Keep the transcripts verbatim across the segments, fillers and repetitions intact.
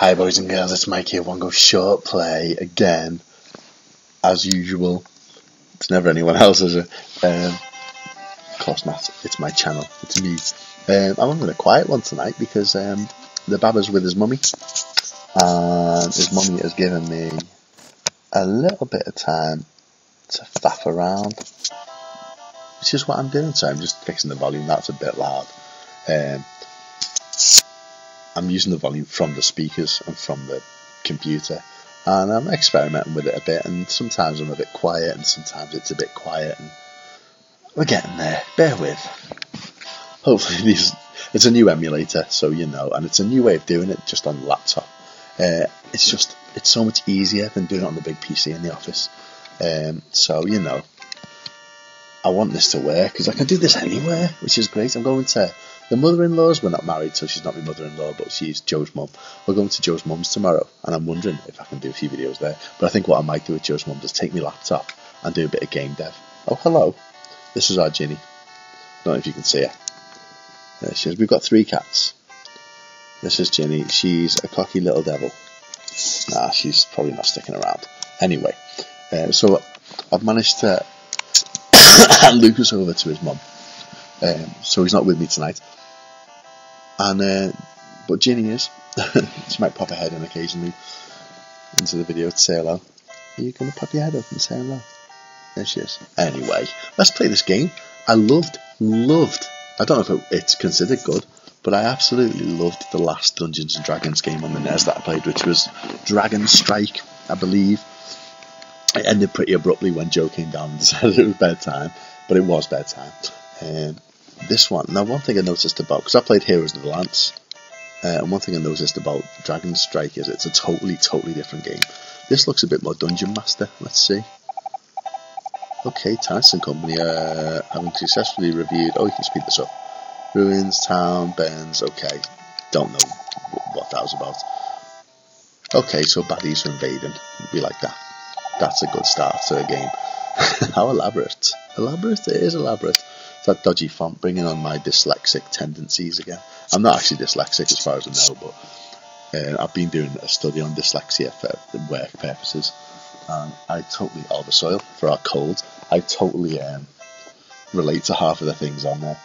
Hi boys and girls, it's Mike here, one go ShortPlay again, as usual. It's never anyone else, is it? Um, of course not, it's my channel, it's me. Um, I'm going to quiet one tonight because um, the Baba's with his mummy, and his mummy has given me a little bit of time to faff around, which is what I'm doing, so I'm just fixing the volume. That's a bit loud. Um, I'm using the volume from the speakers and from the computer, and I'm experimenting with it a bit, and sometimes I'm a bit quiet and sometimes it's a bit quiet, and we're getting there. Bear with. Hopefully these, it's a new emulator, so you know, and it's a new way of doing it just on the laptop. Uh, it's just it's so much easier than doing it on the big P C in the office. Um, so you know, I want this to work because I can do this anywhere, which is great. I'm going to the mother-in-laws. We're not married, so she's not my mother-in-law, but she's Joe's mum. We're going to Joe's mum's tomorrow, and I'm wondering if I can do a few videos there. But I think what I might do with Joe's mum is take my laptop and do a bit of game dev. Oh, hello. This is our Ginny. Don't know if you can see her. There she is. We've got three cats. This is Ginny. She's a cocky little devil. Nah, she's probably not sticking around. Anyway, uh, so I've managed to hand Lucas over to his mum. Um, so he's not with me tonight. And uh, but Ginny is. She might pop her head in occasionally into the video to say hello. Are you going to pop your head up and say hello? There she is. Anyway, let's play this game. I loved, loved, I don't know if it's considered good, but I absolutely loved the last Dungeons and Dragons game on the N E S that I played, which was Dragon Strike, I believe. It ended pretty abruptly when Joe came down and decided it was bedtime, but it was bedtime. Um, this one, now one thing I noticed about, because I played Heroes of the Lance, uh, and one thing I noticed about Dragon Strike is it's a totally, totally different game. This looks a bit more Dungeon Master. Let's see. Okay, Tyrus and Company, uh, having successfully reviewed, oh, you can speed this up. Ruins, Town, Burns, okay, don't know what that was about. Okay, so baddies are invading, we like that. That's a good start to a game. How elaborate. Elaborate? It is elaborate. That dodgy font bringing on my dyslexic tendencies again. I'm not actually dyslexic as far as I know, but uh, I've been doing a study on dyslexia for work purposes, and I totally, all the soil for our cold, I totally um, relate to half of the things on there.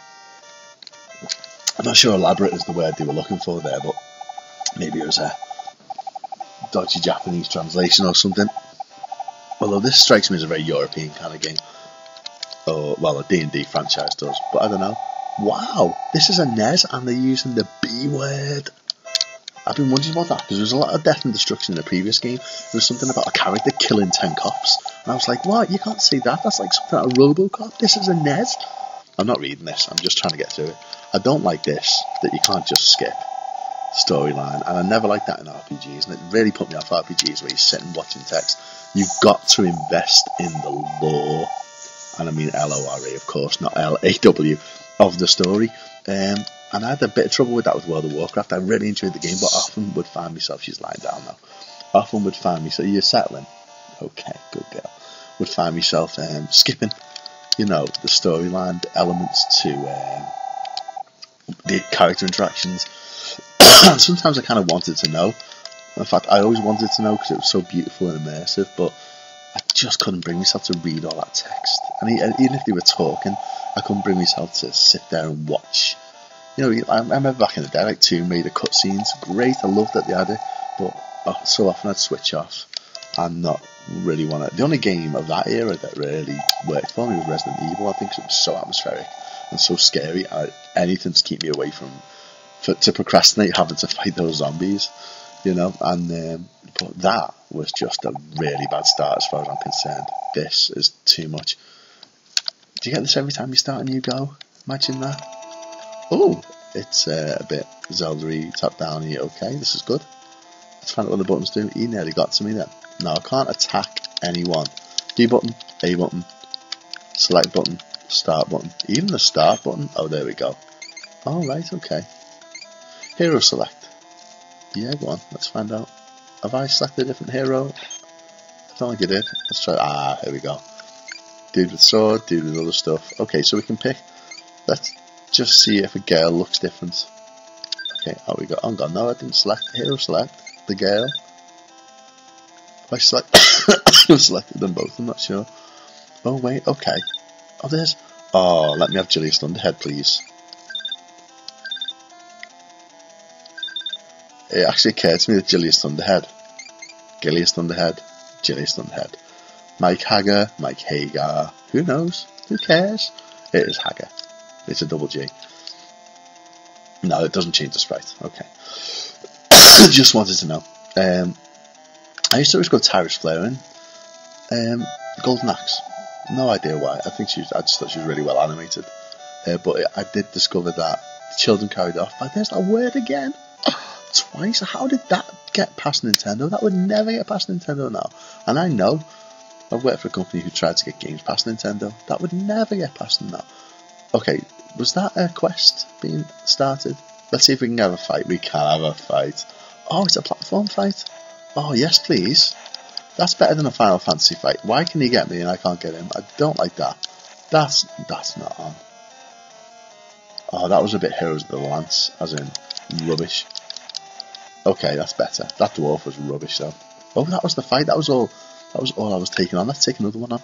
I'm not sure elaborate is the word they were looking for there, but maybe it was a dodgy Japanese translation or something. Although this strikes me as a very European kind of game. Oh, well, a D and D franchise does, but I don't know. Wow, this is a N E S and they're using the B word. I've been wondering about that, because there was a lot of death and destruction in the previous game. There was something about a character killing ten cops, and I was like, what, you can't say that, that's like something like a Robocop, this is a N E S. I'm not reading this, I'm just trying to get through it. I don't like this, that you can't just skip storyline, and I never like that in R P Gs, and it really put me off R P Gs where you sit and watching text. You've got to invest in the lore. And I mean L O R E, of course, not L A W, of the story. Um, and I had a bit of trouble with that with World of Warcraft. I really enjoyed the game, but often would find myself, she's lying down now, often would find myself, you're settling, okay, good girl, would find myself um, skipping, you know, the storyline elements to um, the character interactions. And sometimes I kind of wanted to know. In fact, I always wanted to know because it was so beautiful and immersive, but I just couldn't bring myself to read all that text. And even if they were talking, I couldn't bring myself to sit there and watch. You know, I remember back in the day, like Tomb Raider cutscenes, great, I loved that they had it, but so often I'd switch off and not really want to. The only game of that era that really worked for me was Resident Evil, I think, because it was so atmospheric and so scary. I, anything to keep me away from, for, to procrastinate having to fight those zombies. You know, and um, but that was just a really bad start as far as I'm concerned. This is too much. Do you get this every time you start a new go? Imagine that. Oh, it's uh, a bit Zelda-y, tap down-y. Okay, this is good. Let's find out what the buttons do. He nearly got to me then. No, I can't attack anyone. D button, A button, select button, start button. Even the start button. Oh, there we go. All right, okay. Hero select. Yeah, go on, let's find out. Have I selected a different hero? I don't think I did. Let's try. Ah, here we go. Dude with sword, dude with other stuff. Okay, so we can pick. Let's just see if a girl looks different. Okay, oh, we got. I'm gone. No, I didn't select. Hero select. the Gale. I select selected them both, I'm not sure. Oh wait, okay. Oh there's Oh, let me have Gilius Thunderhead, please. It actually occurred to me that Gilius Thunderhead. Gilius Thunderhead. Gilius Thunderhead. Mike Haggar, Mike Haggar. Who knows? Who cares? It is Haggar. It's a double G. No, it doesn't change the sprite. Okay. Just wanted to know. Um, I used to always go Tyrus Flearing. Um, Golden Axe. No idea why. I think she was, I just thought she was really well animated. Uh, but it, I did discover that the children carried it off. Like, there's that word again. Twice. How did that get past Nintendo? That would never get past Nintendo now. And I know. I've worked for a company who tried to get games past Nintendo. That would never get past them now. Okay, was that a quest being started? Let's see if we can have a fight. We can have a fight. Oh, it's a platform fight. Oh, yes, please. That's better than a Final Fantasy fight. Why can he get me and I can't get him? I don't like that. That's that's not on. Oh, that was a bit Heroes of the Lance, as in rubbish. Okay, that's better. That dwarf was rubbish, though. Oh, that was the fight. That was all. That was all I was taking on. Let's take another one on.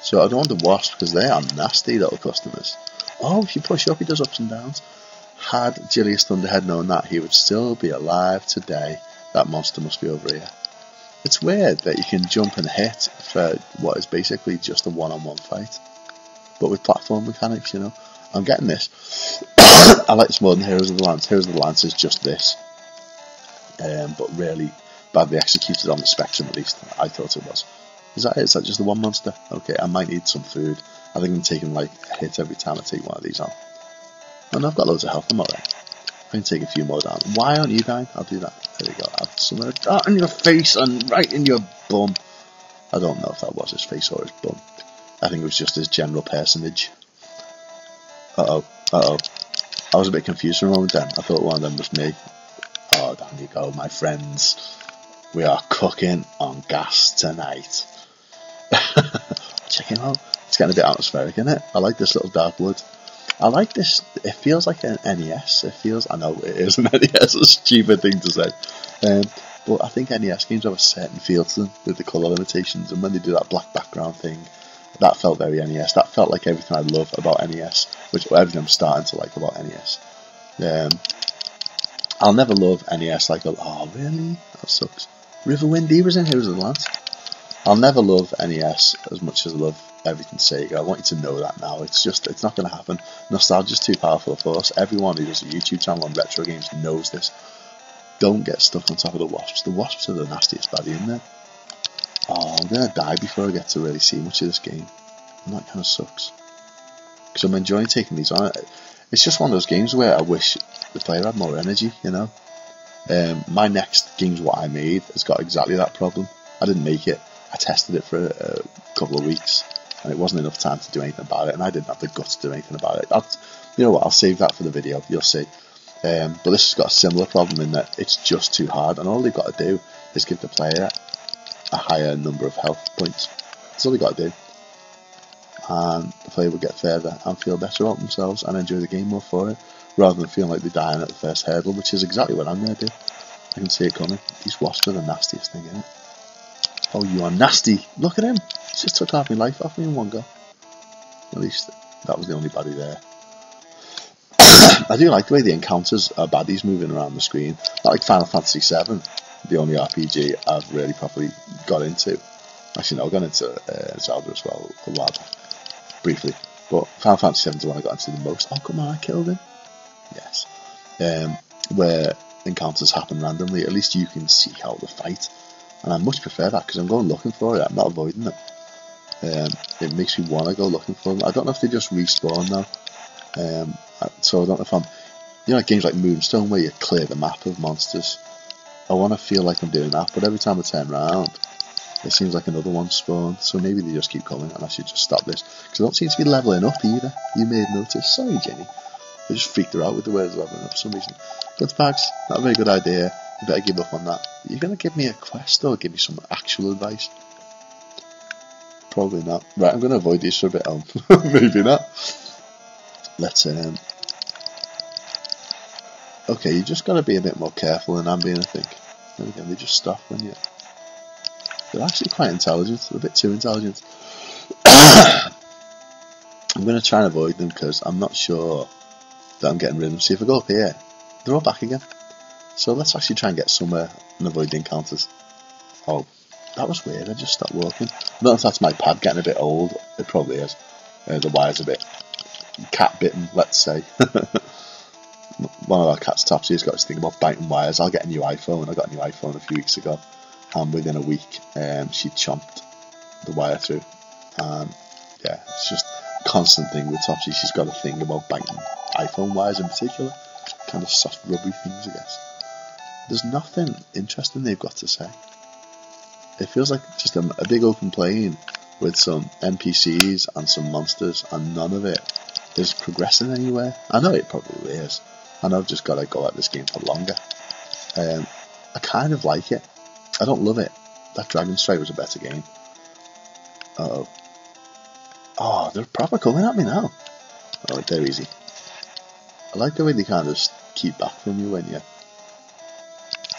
So I don't want the wasp because they are nasty little customers. Oh, if you push up, he does ups and downs. Had Gilius Thunderhead known that, he would still be alive today. That monster must be over here. It's weird that you can jump and hit for what is basically just a one-on-one fight, but with platform mechanics, you know. I'm getting this. I like this more than Heroes of the Lance. Heroes of the Lance is just this, um, but really badly executed on the spectrum, at least I thought it was. Is that it? Is that just the one monster? Okay, I might need some food. I think I'm taking like a hit every time I take one of these on. And I've got loads of health. I'm alright. I can take a few more down. Why aren't you dying? I'll do that. There we go. I'll have some of that in your face and right in your bum. I don't know if that was his face or his bum. I think it was just his general personage. Uh oh. Uh oh. I was a bit confused for a moment then. I thought one of them was me. Oh, down you go, my friends. We are cooking on gas tonight. Check it out. It's getting a bit atmospheric, isn't it? I like this little dark wood. I like this. It feels like an N E S. It feels. I know it is an N E S. A stupid thing to say. Um, but I think N E S games have a certain feel to them with the colour limitations. And when they do that black background thing, that felt very N E S. That felt like everything I love about N E S, which everything I'm starting to like about N E S. Um, I'll never love N E S like, oh really? That sucks. Riverwind, he was in Heroes of the Lance. I'll never love N E S as much as I love everything Sega. I want you to know that now. It's just, it's not going to happen. Nostalgia's too powerful for us. Everyone who does a YouTube channel on retro games knows this. Don't get stuck on top of the wasps. The wasps are the nastiest baddie in there. Oh, I'm going to die before I get to really see much of this game. And that kind of sucks. Because I'm enjoying taking these on. It's just one of those games where I wish the player had more energy, you know. Um, my next game's what I made has got exactly that problem. I didn't make it. I tested it for a, a couple of weeks, and it wasn't enough time to do anything about it, and I didn't have the guts to do anything about it. I'll, you know what, I'll save that for the video, you'll see. Um, but this has got a similar problem in that it's just too hard, and all they've got to do is give the player a higher number of health points. That's all they've got to do. And the player will get further and feel better about themselves and enjoy the game more for it, rather than feeling like they're dying at the first hurdle, which is exactly what I'm going to do. I can see it coming. These wasps are the nastiest thing, isn't it? Oh, you are nasty. Look at him. He just took half my life off me in one go. At least that was the only baddie there. I do like the way the encounters are baddies moving around the screen. Not like Final Fantasy seven, the only R P G I've really properly got into. Actually, no, I got into uh, Zelda as well, a while back, briefly. But Final Fantasy seven is the one I got into the most. Oh, come on, I killed him. Yes. Um, where encounters happen randomly, at least you can seek out the fight. And I much prefer that because I'm going looking for it, I'm not avoiding them. Um, it makes me want to go looking for them. I don't know if they just respawn now. Um, so I don't know if I'm... You know, like games like Moonstone where you clear the map of monsters. I want to feel like I'm doing that, but every time I turn around, it seems like another one spawned. So maybe they just keep coming and I should just stop this. Because I don't seem to be levelling up either. You may have noticed. Sorry, Jenny. I just freaked her out with the words levelling up for some reason. Good bags. Not a very good idea. You better give up on that. You're going to give me a quest or give me some actual advice? Probably not. Right, I'm going to avoid these for a bit. Um, maybe not. Let's, um... okay, you just got to be a bit more careful than I'm being, I think. Then again, they just stop when you... They're actually quite intelligent. They're a bit too intelligent. I'm going to try and avoid them because I'm not sure that I'm getting rid of them. See, if I go up here, they're all back again. So let's actually try and get somewhere and avoid the encounters. Oh, that was weird. I just stopped walking. I don't know if that's my pad getting a bit old. It probably is. Uh, the wire's a bit cat-bitten, let's say. One of our cat's topsy has got this thing about biting wires. I'll get a new iPhone. I got a new iPhone a few weeks ago. And within a week, um, she chomped the wire through. Um, yeah, it's just a constant thing with Topsy. She's got a thing about biting iPhone wires in particular. Kind of soft, rubbery things, I guess. There's nothing interesting they've got to say. It feels like just a, a big open plain with some N P Cs and some monsters, and none of it is progressing anywhere. I know it probably is. I know I've just got to go at this game for longer. Um, I kind of like it. I don't love it. That Dragon Strike was a better game. Uh oh. Oh, they're proper coming at me now. Oh, they're easy. I like the way they kind of keep back from you when you're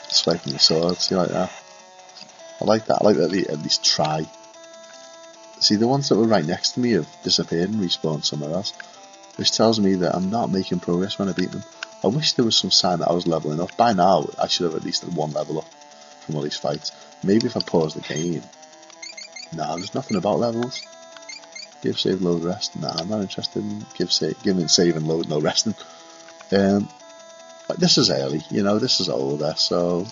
swiping your sword. See, like that. I like that. I like that they at least try. See, the ones that were right next to me have disappeared and respawned somewhere else, which tells me that I'm not making progress when I beat them. I wish there was some sign that I was leveling up. By now, I should have at least had one level up from all these fights. Maybe if I pause the game. Nah, there's nothing about levels. Give, save, load, rest. Nah, I'm not interested in give, save, giving, save and load, no resting. Um, but this is early, you know, this is older, so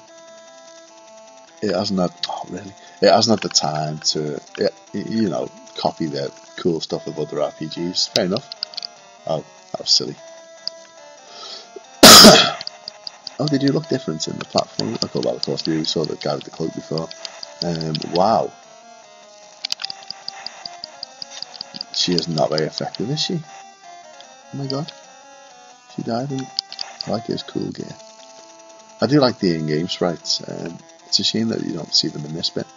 it hasn't had, oh really, it hasn't had the time to, it, you know, copy the cool stuff of other R P Gs. Fair enough. Oh, that was silly. Oh, they do look different in the platform. I thought, well, of course, we saw the guy with the cloak before. Um, wow. She is not very effective, is she? Oh my god. She died in... I like his cool gear. I do like the in-game sprites. Um, it's a shame that you don't see them in this bit.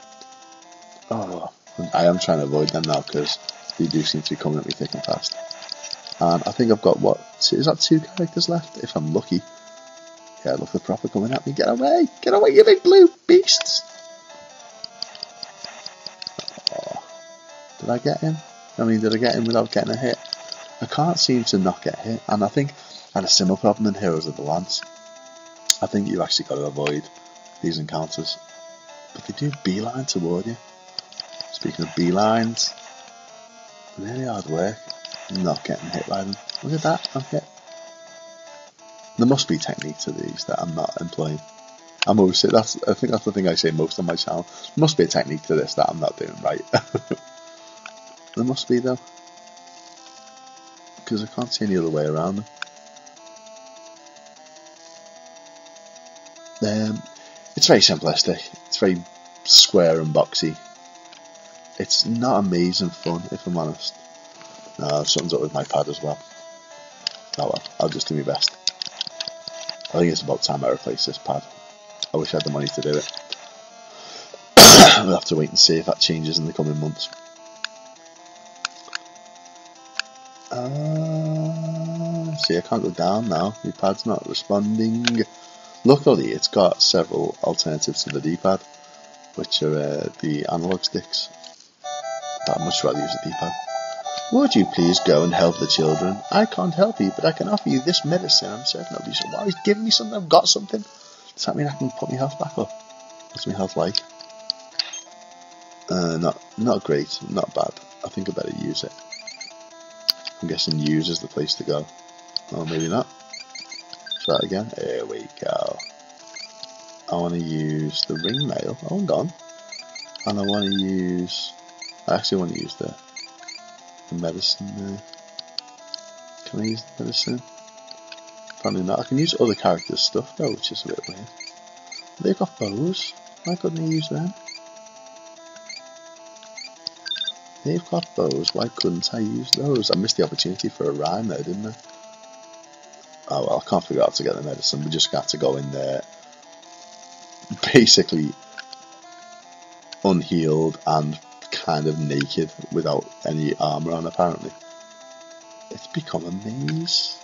Oh, I am trying to avoid them now because they do seem to be coming at me thick and fast. And I think I've got, what, is that two characters left? If I'm lucky. Yeah, look, the proper coming at me. Get away! Get away, you big blue beasts! Oh, did I get him? I mean, did I get him without getting a hit? I can't seem to not get hit, and I think I had a similar problem in Heroes of the Lance. I think you actually got to avoid these encounters. But they do beeline toward you. Speaking of beelines, really hard work not getting hit by them. Look at that, I'm hit. There must be technique to these that I'm not employing. I'm always that's I think that's the thing I say most on my channel. There must be a technique to this that I'm not doing right. There must be though, because I can't see any other way around them. Um, it's very simplistic. It's very square and boxy. It's not amazing fun, if I'm honest. No, something's up with my pad as well. Oh well, I'll just do my best. I think it's about time I replace this pad. I wish I had the money to do it. We'll have to wait and see if that changes in the coming months. Uh, see, I can't go down now. The pad's not responding. Luckily, it's got several alternatives to the D-pad, which are uh, the analog sticks. But I'd much rather use the D-pad. Would you please go and help the children? I can't help you, but I can offer you this medicine. I'm certain I'll be sure. Wow, he's giving me something. I've got something. Does that mean I can put my health back up? What's my health like? Uh, not, not great. Not bad. I think I better use it. I'm guessing use is the place to go. Oh, maybe not. Try it again. Here we go. I want to use the ring mail. Oh, I'm gone. And I want to use... I actually want to use the... the medicine there. Can I use the medicine? Probably not. I can use other characters' stuff though, which is a bit weird. They've got bows. Why couldn't I use them? They've got bows. Why couldn't I use those? I missed the opportunity for a rhyme there, didn't I? Oh well, I can't figure out how to get the medicine. We just got to go in there. Basically unhealed and kind of naked without any armor on, apparently. It's become a maze.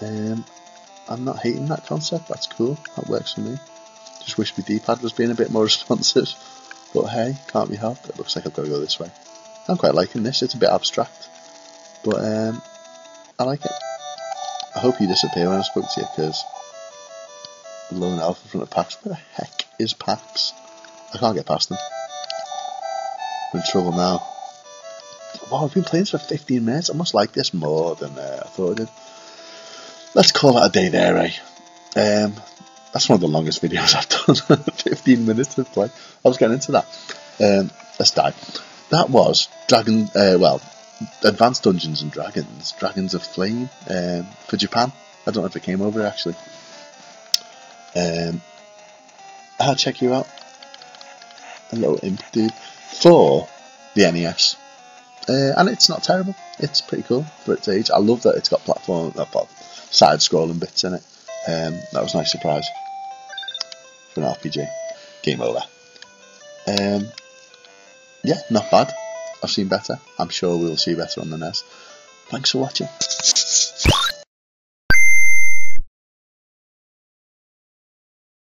Um, I'm not hating that concept, that's cool, that works for me. Just wish my D-pad was being a bit more responsive. But hey, can't be helped. It looks like I've got to go this way. I'm quite liking this. It's a bit abstract. But um, I like it. I hope you disappear when I spoke to you, because I'm low enough in front of PAX. Where the heck is PAX? I can't get past them. I'm in trouble now. Wow, I've been playing for fifteen minutes. I must like this more than uh, I thought I did. Let's call it a day there, eh? Um, that's one of the longest videos I've done. fifteen minutes of play. I was getting into that. Um, let's dive. That was Dragon, uh, well, Advanced Dungeons and Dragons, Dragons of Flame, um, for Japan. I don't know if it came over, actually. Um, I'll check you out. A little imp dude. For the N E S. Uh, and it's not terrible. It's pretty cool for its age. I love that it's got platform, uh, side-scrolling bits in it. Um, that was a nice surprise for an R P G. Game over. Um, yeah, not bad. I've seen better. I'm sure we'll see better on the N E S. Thanks for watching.